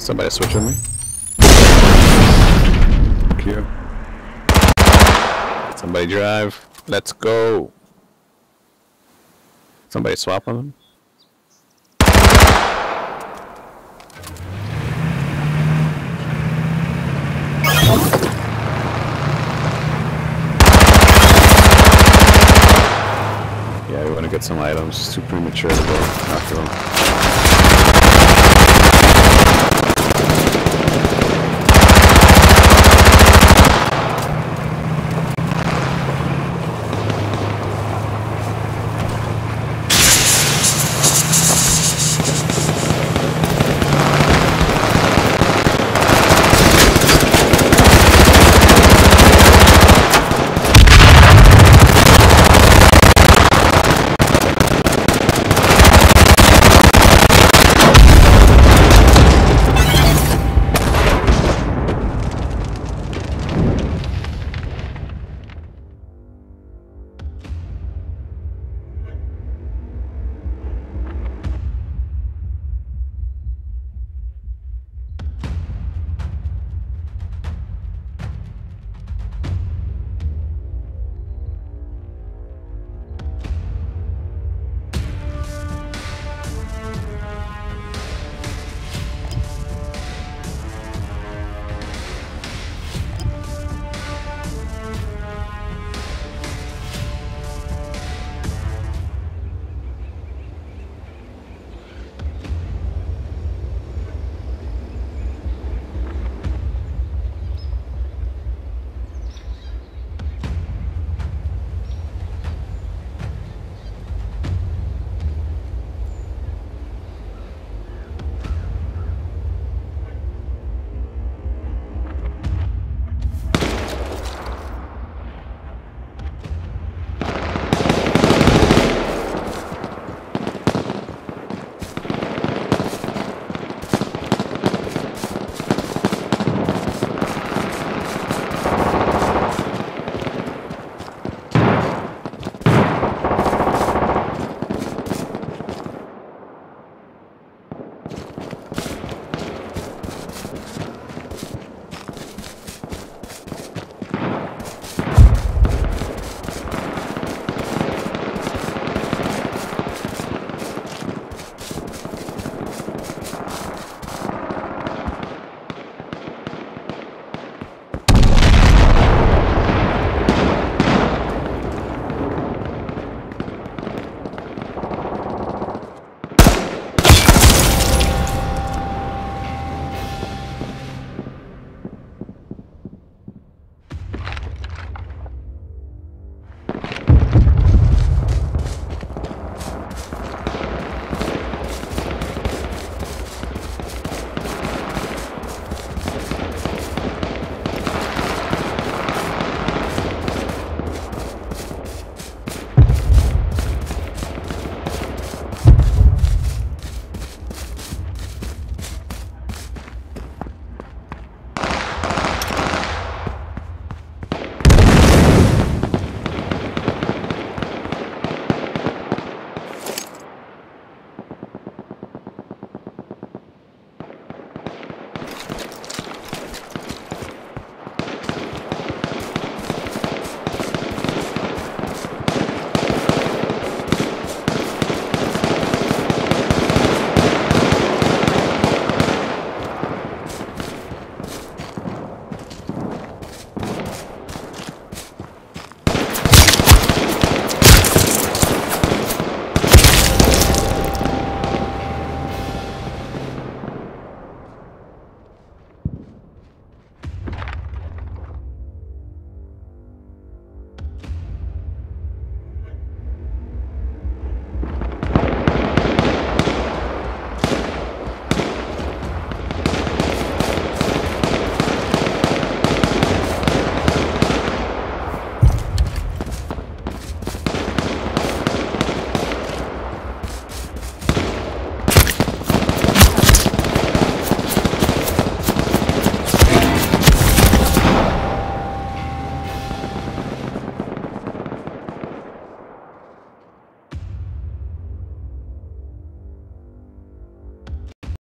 Somebody switch with me. Thank you. Somebody drive. Let's go. Somebody swap on them. Yeah, we want to get some items. It's too premature to go after them.